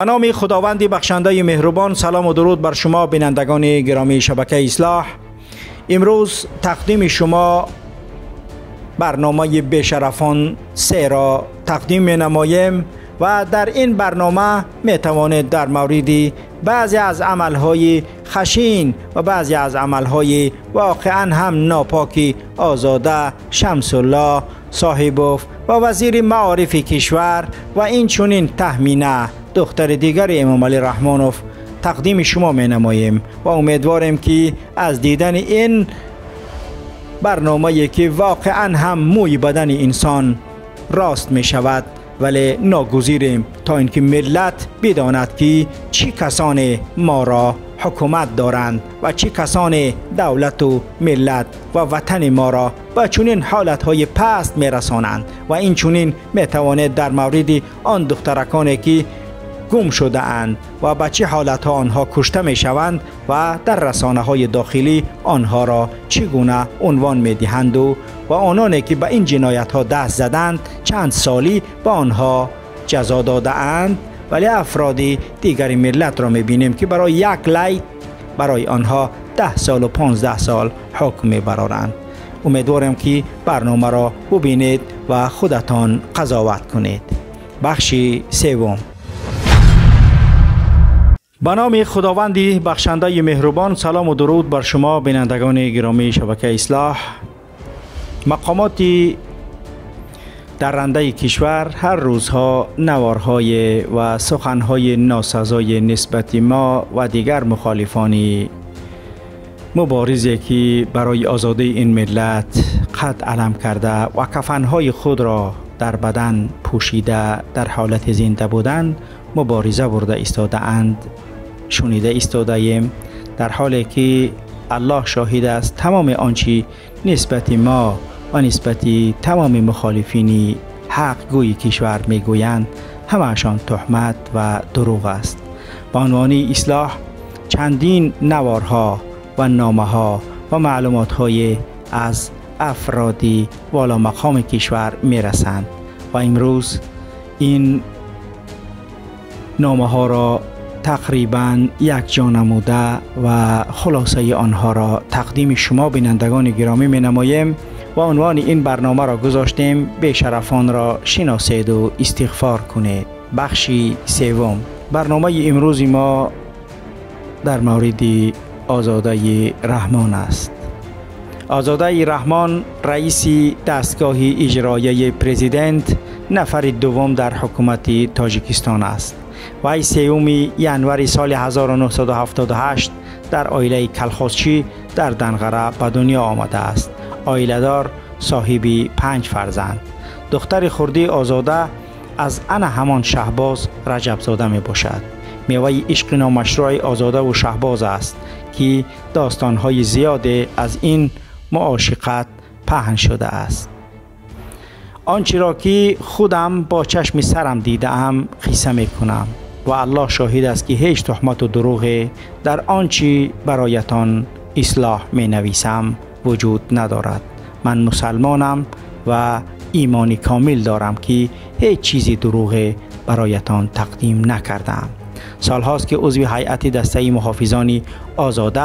به نام خداوند بخشنده مهربان، سلام و درود بر شما بینندگان گرامی شبکه اصلاح. امروز تقدیم شما برنامه بی‌شرفان 3 را تقدیم می‌نماییم و در این برنامه می‌توانید در مورد بعضی از عملهای خشین و بعضی از عملهای واقعا هم ناپاکی آزاده شمس الله صاحبوف و وزیر معارف کشور و این چنین تهمینه دختر دیگر امام علی رحمانوف تقدیم شما می نماییم و امیدواریم که از دیدن این برنامه که واقعا هم موی بدن انسان راست می شود، ولی ناگزیریم تا اینکه ملت بداند که چه کسان ما را حکومت دارند و چه کسان دولت و ملت و وطن ما را و چنین حالتهای پست می رسانند و این چنین می تواند در مورد آن دخترکانی که گم شده اند و به چه حالت ها آنها کشته می شوند و در رسانه های داخلی آنها را چگونه عنوان می دهند و آنانی که به این جنایت ها دست زدند چند سالی به آنها جزا داده اند، ولی افراد دیگر ملت را می بینیم که برای یک لایت برای آنها 10 سال و 15 سال حکم می برارند. امیدوارم که برنامه را ببینید و خودتان قضاوت کنید. بخش سوم. به نام خداوند بخشنده مهربان، سلام و درود بر شما بینندگان گرامی شبکه اصلاح. مقامات درنده کشور هر روزها نوارهای و سخنهای ناسزای نسبت ما و دیگر مخالفان مبارزه که برای آزادی این ملت قد علم کرده و کفنهای خود را در بدن پوشیده در حالت زنده بودن مبارزه برده ایستاده اند شنیده ایستاده ایم، در حالی که الله شاهد است تمام آنچه نسبت ما و نسبت تمام مخالفین حق گوی کشور میگویند همهشان تهمت و دروغ است. به عنوان اصلاح چندین نوارها و نامه ها و معلومات های از افرادی والا مقام کشور میرسند و امروز این نامه ها را تقریبا یک جا نموده و خلاصه آنها را تقدیم شما بینندگان گرامی می نماییم و عنوان این برنامه را گذاشتیم بی‌شرفان را شناسید و استغفار کنید. بخش سوم. برنامه امروز ما در مورد آزاده رحمان است. آزاده رحمان رئیس دستگاه اجرایی پرزیدنت نفر دوم در حکومت تاجیکستان است. وی 3 ینوری سال 1978 در آیله کلخوزچی در دنغره به دنیا آمده است. آیله دار، صاحب 5 فرزند. دختر خردی آزاده از ان همان شهباز رجب زاده می باشد. میوه عشق نامشروع آزاده و شهباز است که داستانهای زیاده از این معاشقت پهن شده است. آنچه را که خودم با چشم سرم دیدم قصه می کنم و الله شاهد است که هیچ تهمت و دروغ در آنچه برایتان اصلاح می نویسم وجود ندارد. من مسلمانم و ایمانی کامل دارم که هیچ چیزی دروغ برایتان تقدیم نکردم. سالهاست که عضو هیئت دسته محافظان آزاده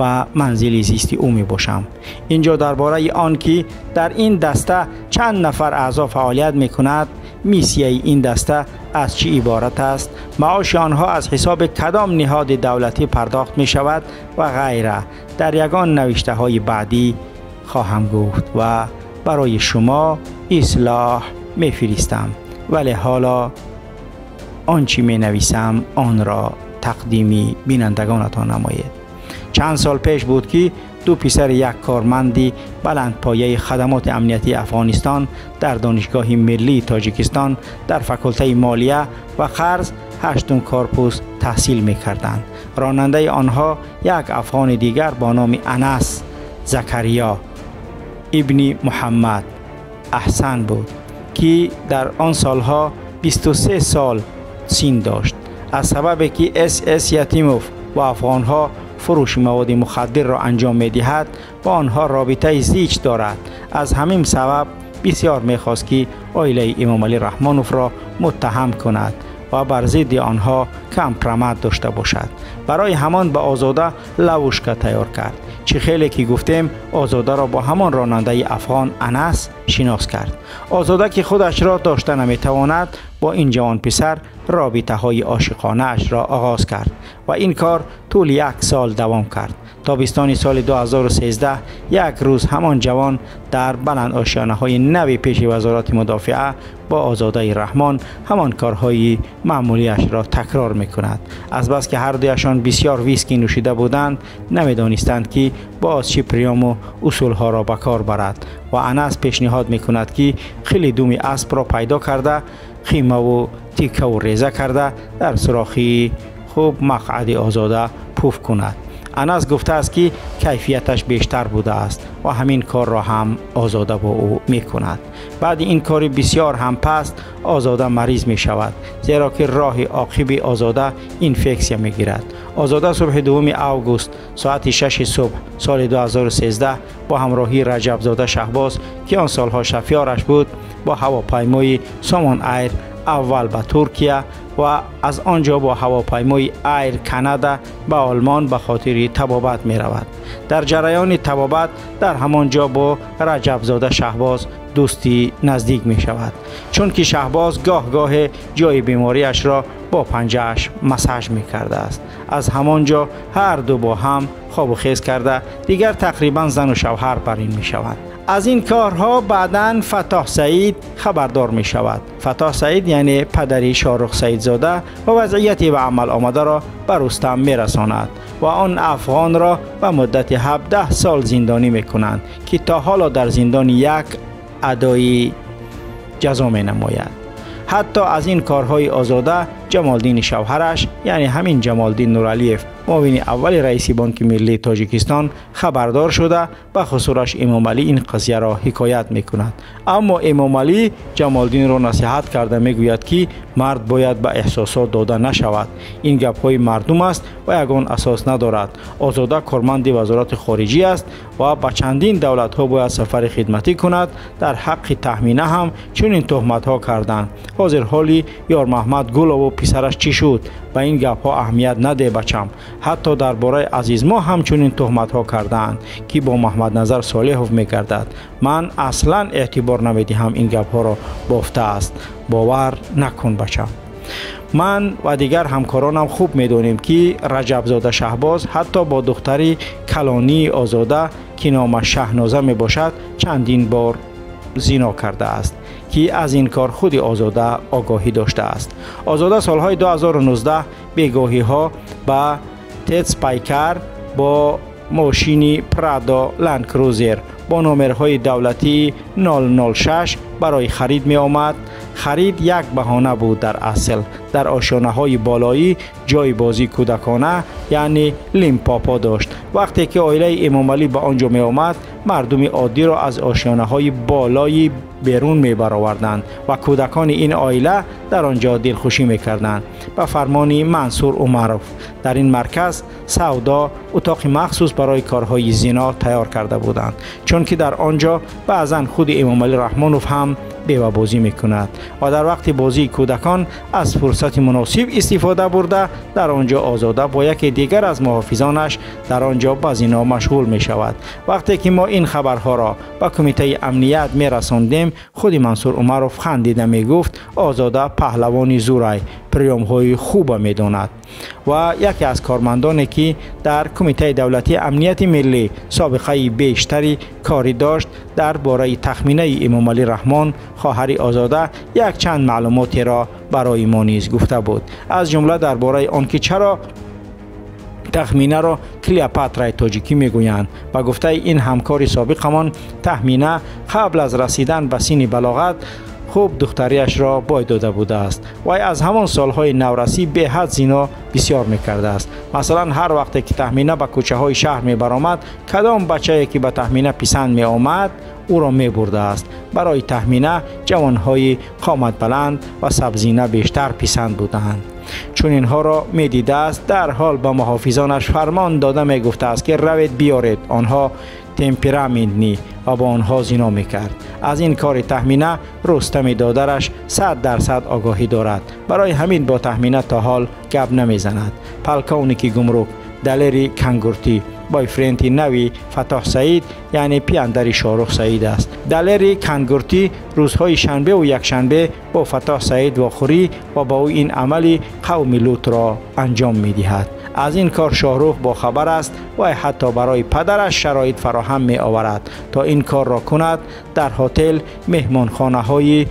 و منزل زیست او می باشم. اینجا درباره آن که در این دسته چند نفر اعضا فعالیت می کند، میسیه این دسته از چی عبارت است، معاش آنها از حساب کدام نهاد دولتی پرداخت می شود و غیره در یگان نوشته های بعدی خواهم گفت و برای شما اصلاح می فرستم، ولی حالا آنچه می نویسم آن را تقدیمی بینندگانتان نماید. چند سال پیش بود که 2 پسر یک کارمندی بلندپایه خدمات امنیتی افغانستان در دانشگاه ملی تاجیکستان در فکلته مالیه و قرض 8 کارپوس تحصیل می کردند. راننده آنها یک افغان دیگر با نام انس زکریا ابن محمد احسن بود که در آن سالها 23 سال سین داشت. از سبب که SS یتیموف و افغانها فروش مواد مخدر را انجام می دهد با آنها رابطه زیچ دارد. از همین سبب بسیار می خواست که آیله امام علی رحمانوف را متهم کند و بر ضد آنها کمپرامت داشته باشد. برای همان به آزاده لوشکا تیار کرد. چه خیلی که گفتیم آزاده را با همان راننده افغان انس شناس کرد. آزاده که خودش را داشته نمیتواند با این جوان پسر رابطه های عاشقانه اش را آغاز کرد و این کار طول یک سال دوام کرد. تابستان سال 2013 یک روز همان جوان در بلند آشیانه های نوی پیش وزارت مدافعه با آزاده رحمان همان کارهای معمولیش را تکرار میکند. از بس که هر دویشان بسیار ویسکی نوشیده بودند نمیدانستند که باز چی پیام و اصولها را به کار برد و انس پیشنهاد میکند که خیلی دوم اسب را پیدا کرده خیمه و تیکه و ریزه کرده در سراخی خوب مقعد آزاده پوف کند. انس گفته است که کیفیتش بیشتر بوده است و همین کار را هم آزاده با او می کند. بعد این کار بسیار هم پست آزاده مریض می شود زیرا که راه عاقب آزاده اینفکسیا می گیرد. آزاده صبح 2 آگوست ساعت 6 صبح سال 2013 با همراهی رجبزاده شهباز که آن سالها شفیارش بود با هواپیمای سامان ایر اول به ترکیه و از آنجا با هواپیمای ایر کانادا به آلمان به خاطر طبابت می رود. در جریان طبابت در همانجا با رجبزاده شهباز دوستی نزدیک می شود چون که شهباز گاه گاه جای بیماریش را با پنجهش مساج می کرده است. از همانجا هر دو با هم خواب و خیز کرده دیگر تقریبا زن و شوهر برین می شود. از این کارها بعداً فتاح سعید خبردار می شود. فتاح سعید یعنی پدری شارخ سعید زاده و وضعیتی به عمل آمده را به رستم می رساند و آن افغان را به مدت 17 سال زندانی می کنند که تا حالا در زندان یک ادای جزا می نماید. حتی از این کارهای آزاده جمالدین شوهرش یعنی همین جمالدین نورالیف معاون اول رئیس بانک ملی تاجیکستان خبردار شده به خصورش امام علی این قضیه را حکایت میکند. اما امام علی جمالدین را نصیحت کرده میگوید که مرد باید به احساسات داده نشود. این گپهای مردم است و یگان اساس ندارد. آزاده کارمند وزارت خارجه است و به چندین دولت ها باید سفر خدمتی کند. در حق تهمینه هم چنین تهمت ها کردند. حاضر حالی یار محمد گل و پسرش چی شد؟ به این گپ ها اهمیت نده بچم. حتی درباره عزیز ما همچنین تهمت ها کردند که با محمد نظر صالحوف میگردد. من اصلا اعتبار نمیدهم این گپ ها را بافته است. باور نکن بچم. من و دیگر همکارانم خوب میدونیم که رجبزاده شهباز حتی با دختری کلانی آزاده که نامش شهنازه میباشد چندین بار زنا کرده است که از این کار خود آزاده آگاهی داشته است. آزاده سالهای 2019 بیگاهی ها به تیتس پایکر با ماشین پرادا لند کروزر با نمرهای دولتی 006 برای خرید می آمد. خرید یک بهانه بود در اصل. در آشیانه های بالایی جای بازی کودکانه یعنی لیمپاپا داشت. وقتی که عائله امام علی به آنجا می آمد مردم عادی را از آشیانه های بالایی بیرون می برآوردند و کودکان این عائله در آنجا دلخوشی می کردند. به فرمان منصور عمرف در این مرکز سودا اتاق مخصوص برای کارهای زنا تیار کرده بودند چون که در آنجا بعضا خود امام علی رحمانوف هم بیوه بازی می کند و در وقت بازی کودکان از فرصت مناسب استفاده برده در آنجا آزاده با یکی دیگر از محافظانش در آنجا به زنا مشغول می شود. وقتی که ما این خبرها را به کمیته امنیت می رساندیم خود منصور عمرف خندیده می گفت آزاده پهلوان زورای پیام‌های خوب می داند. و یکی از کارمندانی که در کمیته دولتی امنیت ملی سابقه بیشتری کاری داشت درباره تخمینه امام علی رحمان خواهر آزاده یک چند معلوماتی را برای ما نیز گفته بود. از جمله درباره آنکه چرا تخمینه را کلیوپاترای تاجیکی میگویند. و گفته این همکار سابقمان تخمینه قبل از رسیدن به سن بلاغت خوب دختریش را بای داده بوده است و از همان سالهای نورسی به حد زینا بسیار میکرده است. مثلا هر وقت که تخمینه به کوچه های شهر میبرامد کدام بچه که به تخمینه پیسند میآمد او را میبرده است. برای تخمینه جوانهای قامت بلند و سبزینه بیشتر پیسند بودند. چون اینها را میدیده است در حال به محافظانش فرمان داده میگفته است که روید بیارید. آنها تمپرامند نی و با آنها زینا میکرد. از این کار تهمینه رستم دادرش 100% آگاهی دارد، برای همین با تهمینه تا حال گپ نمیزند. پلکونیکی گمرک دلری کنگورتی بای فرینتی نوی فتح سعید یعنی پیاندر شاروخ سعید است. دلری کنگورتی روزهای شنبه و یک شنبه با فتح سعید و خوری و با او این عملی قوم لوط را انجام میدهد. از این کار شاهروخ با خبر است و حتی برای پدرش شرایط فراهم می آورد تا این کار را کند. در هتل، مهمانخانه های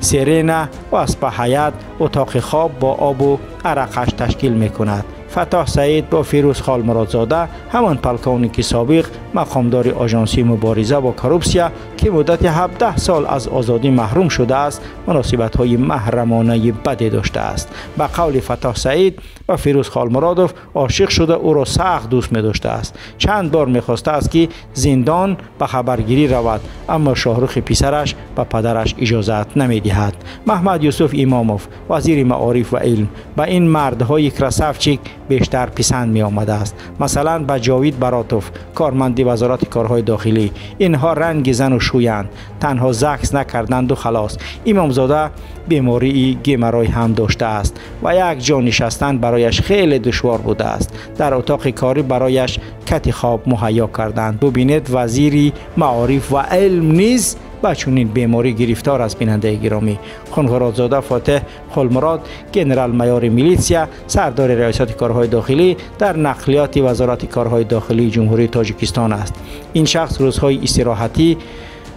سیرنا و اسپا حیات اتاق خواب با آب و عرقش تشکیل می کند. فتح سعید با فیروز خال مرادزاده، همان پلکونیک سابق مقامدار آژانسی مبارزه با کروپسیا که مدت 17 سال از آزادی محروم شده است، مناسبت‌های محرمانه بدی داشته است. به قول فتح سعید با فیروز خال مرادوف عاشق شده، او را سخت دوست می‌داشته است. چند بار می‌خواسته است که زندان به خبرگیری رود، اما شاهروخ پسرش به پدرش اجازت نمی‌دهد. محمد یوسف اماموف وزیر معارف و علم به این مردهای کراسافچیک بیشتر پسند می آمده است، مثلا به جاوید براتوف کارمند وزارت کارهای داخلی. اینها رنگ زن و شویند، تنها زکس نکردند و خلاص. امامزاده بیماری گیمرای هم داشته است و یک جا نشستن برایش خیلی دشوار بوده است. در اتاق کاری برایش کت خواب مهیا کردند. ببینید وزیر معارف و علم نیز با چنین بیماری گرفتار است. بیننده گرامی، خانقرادزاده فاتح خلمراد گنرال مایور میلیشیا سردار ریاست کارهای داخلی در نقلیات وزارت کارهای داخلی جمهوری تاجیکستان است. این شخص روزهای استراحتی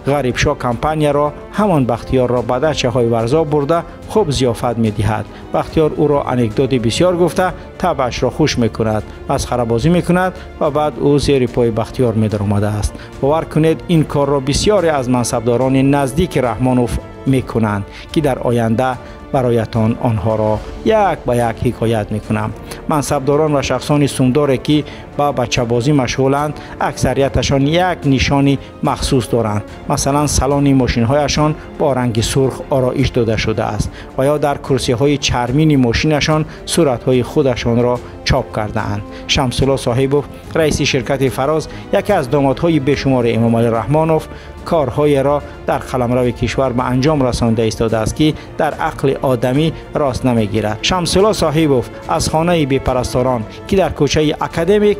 غریبشا کمپانیا را همان بختیار را به دهچه های ورزا برده خوب ضیافت می دهد. بختیار او را انکدود بسیار گفته طبعش را خوش می کند، مسخره بازی می کند و بعد او زیر پای بختیار می درآمده است. باور کنید این کار را بسیاری از منصبداران نزدیک رحمانوف می کنند که در آینده برایتان آنها را یک به یک حکایت می کنم. منصبداران و شخصان سمداره که با بچه بازی مشغولند اکثریتشان یک نشانی مخصوص دارند، مثلا سالن ماشین هایشان با رنگ سرخ آرایش داده شده است و یا در کرسی های چرمین ماشینشان صورت های خودشان را چاپ کرده اند. شمس الله صاحبوف رئیس شرکت فراز، یکی از دامادهای بشمار امام علی رحمانوف، کارهای را در قلمرو کشور به انجام رسانده ایستاده است که در عقل آدمی راست نمیگیرد. شمس الله صاحبوف از خانه بی‌پرستاران که در کوچه اکادمیک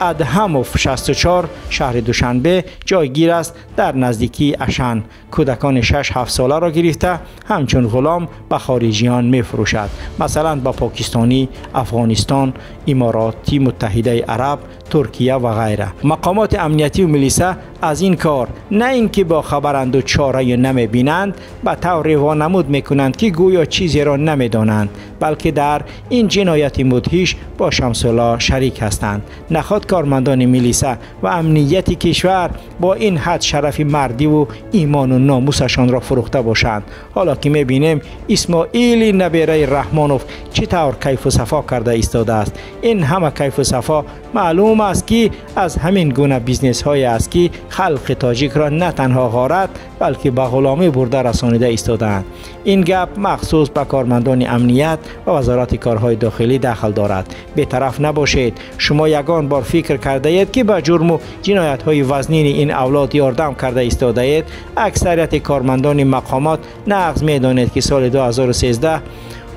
ادهموف 64 شهر دوشنبه جایگیر است، در نزدیکی اشن کودکان 6-7 ساله را گرفته همچون غلام به خارجیان میفروشد، مثلا به پاکستانی، افغانستان، اماراتی متحده عرب، ترکیه و غیره. مقامات امنیتی و ملیسه از این کار نه اینکه با خبرند و چاره نمی بینند، به طور وانمود می کنند که گویا چیزی را نمی دانند، بلکه در این جنایت مدهیش با شمس الله شریک هستند. نخواد کارمندان ملیسه و امنیت کشور با این حد شرف مردی و ایمان و ناموسشان را فروخته باشند. حالا که می بینیم اسماعیل نبیره رحمانوف چطور کیف و صفا کرده ایستاده است. این همه کیف و صفا معلوم است که از همین گونه بیزنس های است که خلق تاجیک را نه تنها غارت بلکه به غلامی برده رسانیده ایستادند. این گپ مخصوص به کارمندان امنیت و وزارت کارهای داخلی دخل دارد. بی‌طرف نباشید. شما یگان بار فکر کرده اید که به جرم و جنایت های وزنین این اولاد یاردم کرده ایستاده اید؟ اکثریت کارمندان مقامات نقض می دانید که سال 2013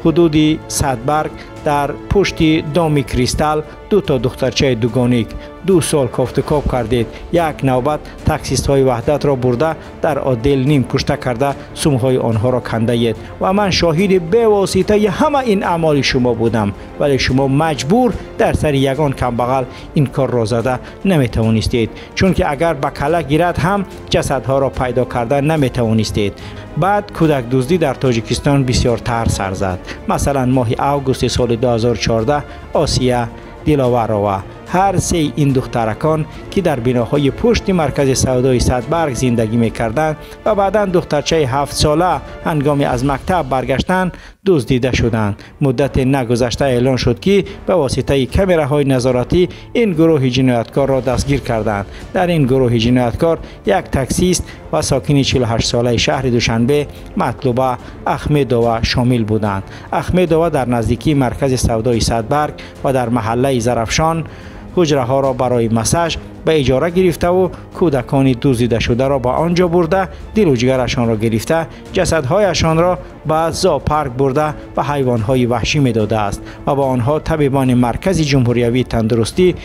حدود صدبرگ در پشت دامی کریستال 2 تا دخترچه دوگانیک 2 سال کافتکاب کردید. یک نوبت تاکسیست های وحدت را برده در عادل نیم کشته کرده، سوم های آنها را کنده اید و من شاهد به واسطه همه این اعمال شما بودم، ولی شما مجبور در سر یگان کمبغل این کار را زده نمی توانستید، چون که اگر به کله گیرد هم جسدها را پیدا کردن نمی توانستید. بعد کودک دزدی در تاجیکستان بسیار تر سر زد. مثلا ماه آگوست سال 2014 آسیا دیلاواروا هر 3 این دخترکان که در بناهای پشت مرکز سودای صدبرگ زندگی میکردند و بعدا دخترچه 7 ساله هنگام از مکتب برگشتن دزدیده شدند. مدت نگذشته اعلان شد که به واسطه کمراهای نظارتی این گروه جنایتکار را دستگیر کردند. در این گروه جنایتکار یک تاکسیست و ساکن 48 ساله شهر دوشنبه مطلوبه احمدووا شامل بودند. احمدووا در نزدیکی مرکز سودای صدبرگ و در محله زرفشان حجره ها را برای مساژ به اجاره گرفته و کودکان دزدیده شده را به آنجا برده، دل و جگرشان را گرفته، جسدهایشان را به زاپارک برده و حیوانهای وحشی میداده است و با آنها طبیبان مرکز جمهوریوی تندرستی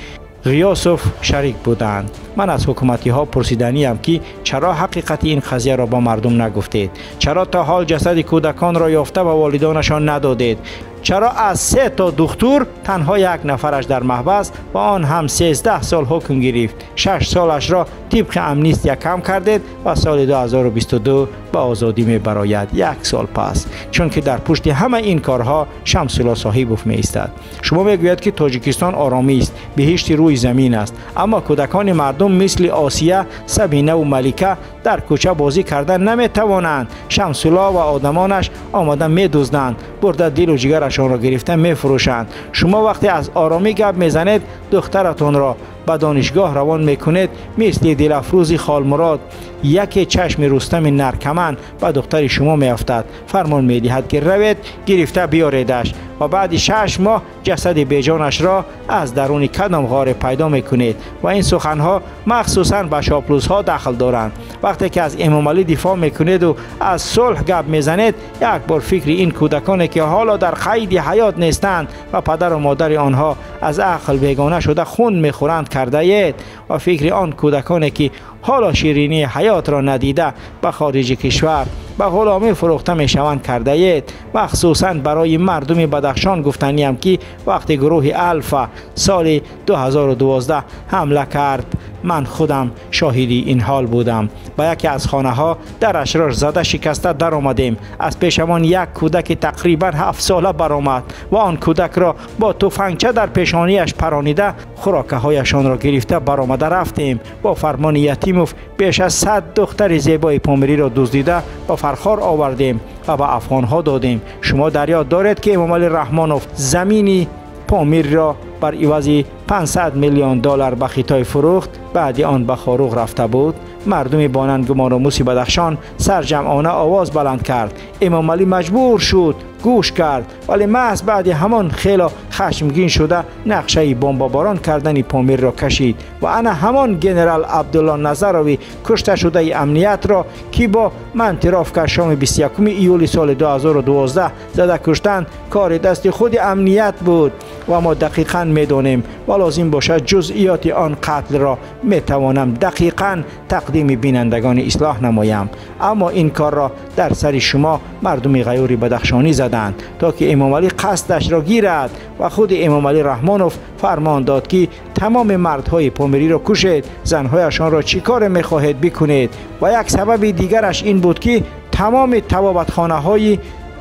غیاثوف شریک بودند. من از حکومتی ها پرسیدنیم که چرا حقیقت این قضیه را با مردم نگفتید؟ چرا تا حال جسد کودکان را یافته و والدانشان ندادید؟ چرا از 3 تا دختر تنها 1 نفرش در محبس و آن هم 13 سال حکم گرفت، 6 سالش را طبق امنیستی کم کردید و سال 2022 به آزادی می براید، 1 سال پس، چون که در پشت همه این کارها شمس الله صاحبوف می ایستد. شما میگوید که تاجیکستان آرامی است، بهشت روی زمین است، اما کودکان مردم مثل آسیه، سبینه و ملیکه در کوچه بازی کردن نمی توانند. شمس الله و آدمانش آمده می دزدند، برده دل و جگرشان را گرفته می فروشند. شما وقتی از آرامی گپ میزنید دخترتان را به دانشگاه روان میکنید، مثل دلفروزی خالمراد یک چشم رستم نرکمند به دختر شما میافتد، فرمان میدهد که روید گرفته بیاریدش و بعد 6 ماه جسد بیجانش را از درون کدام غار پیدا میکنید. و این سخنها مخصوصا به شاپلوزها دخل دارند. وقتی که از امامعلی دفاع میکنید و از صلح گپ میزنید، یک بار فکر این کودکانی که حالا در قید حیات نیستند و پدر و مادر آنها از عقل بیگانه شده خون میخورند کرده اید و فکر آن کودکانی که حالا شیرینی حیات را ندیده به خارج کشور به غلامی فروخته میشوند کرده اید. مخصوصا برای مردم بدخشان گفتنیم که وقتی گروه الفا سال 2012 حمله کرد، من خودم شاهدی این حال بودم. با یکی از خانه ها درش را زده شکسته در آمدیم. از پیشمان یک کودک تقریبا 7 ساله برآمد و آن کودک را با تفنگچه در پیشانیش پرانیده خوراکه هایشان را گرفته برآمده رفتیم. با فرمان یتیموف بیش از 100 دختر زیبای پامری را دزدیده با فرخار آوردیم و به افغانها دادیم. شما در یاد دارید که امامعلی رحمانوف زمینی پامیر را بر عوض 500 میلیون دلار به خیتای فروخت، بعد آن به خاروغ رفته بود. مردم باننگمان و موسی بدخشان سرجمعانه آواز بلند کرد. امامعلی مجبور شد گوش کرد، ولی محض بعد همان خیلا خشمگین شده نقشه بمب‌باران کردن پامیر را کشید و انا همان گنرال عبدالله نظروی کشته شده امنیت را که با منطراف شام 21 ایولی سال 2012 زده کشتن کار دست خود امنیت بود و ما دقیقا میدانیم و لازم باشد جزئیات آن قتل را میتوانم دقیقا تقدیم بینندگان اصلاح نمایم. اما این کار را در سر شما مردم غیور بدخشانی زدند تا که امامعلی قصدش را گیرد و خود امامعلی رحمانوف فرمان داد که تمام مردهای پامری را کشید، زنهایشان را چیکار میخواهید بکنید. و یک سبب دیگرش این بود که تمام توابتخانه های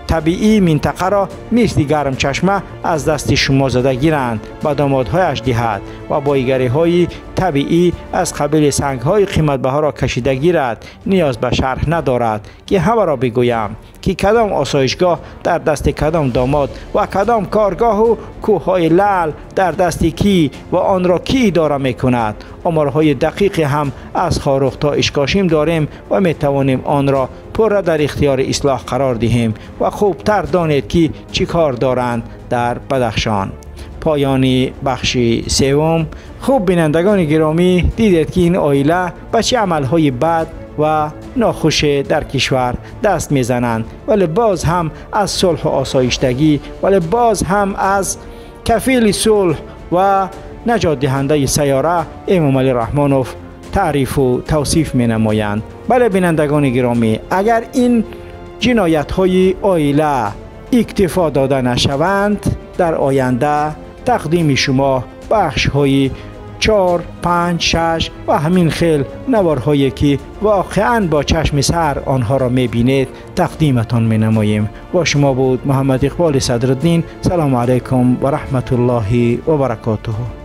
طبیعی منطقه را مثل گرم چشمه از دست شما زده گیرند و دامادهایش دهد و بایگری های طبیعی از قبیل سنگ های قیمت بها را کشیده گیرد. نیاز به شرح ندارد که همه را بگویم که کدام آسایشگاه در دست کدام داماد و کدام کارگاه و کوه های لعل در دست کی و آن را کی اداره می کند. آمارهای دقیق هم از خاروخ تا اشکاشیم داریم و می توانیم آن را پر در اختیار اصلاح قرار دهیم و خوبتر دانید که چی کار دارند در بدخشان. پایان بخش 3. خوب بینندگان گرامی دیدید که این آیله به چه عملهای بد و ناخوش در کشور دست میزنند، ولی باز هم از صلح و آسایشتگی، ولی باز هم از کفیل صلح و نجات دهنده سیاره امامعلی رحمانوف تعریف و توصیف می نمایند. بله بینندگان گرامی، اگر این جنایت های آیله اکتفا داده نشوند، در آینده تقدیم شما بخش های 4، 5، 6 و همین خیل نوارهایی که واقعا با چشم سر آنها را میبینید تقدیمتان مینماییم. با شما بود محمداقبال صدرالدین. سلام علیکم و رحمت الله و برکاته.